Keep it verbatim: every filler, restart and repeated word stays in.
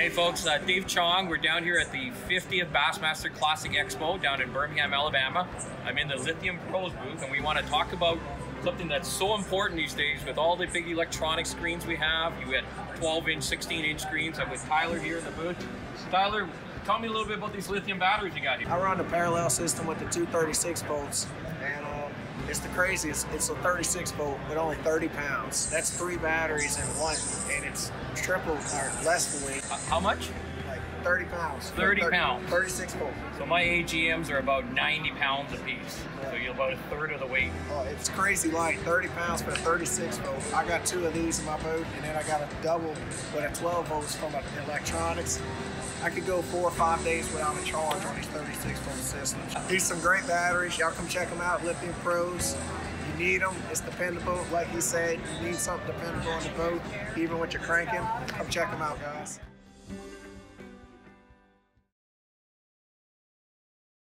Hey folks, uh, Dave Chong. We're down here at the fiftieth Bassmaster Classic Expo down in Birmingham, Alabama. I'm in the Lithium Pros booth, and we want to talk about something that's so important these days with all the big electronic screens we have. You had twelve inch, sixteen inch screens. I'm with Tyler here in the booth. Tyler, tell me a little bit about these lithium batteries you got here. I run a parallel system with the two thirty-six volts, and uh, it's the craziest. It's a thirty-six volt with only thirty pounds. That's three batteries in one, and it's triple or less than weight. Uh, how much? Like thirty pounds. thirty, thirty pounds. thirty-six volt. So my A G Ms are about ninety pounds apiece. Yeah. So you're about a third of the weight. Oh, it's crazy light. thirty pounds for a thirty-six volt. I got two of these in my boat, and then I got a double with a twelve volts from my electronics. I could go four or five days without a charge on these thirty-six volt systems. These some great batteries. Y'all come check them out, Lithium Pros. You need them. It's dependable. Like he said, you need something dependable on the boat, even with your cranking. Come check them out, guys.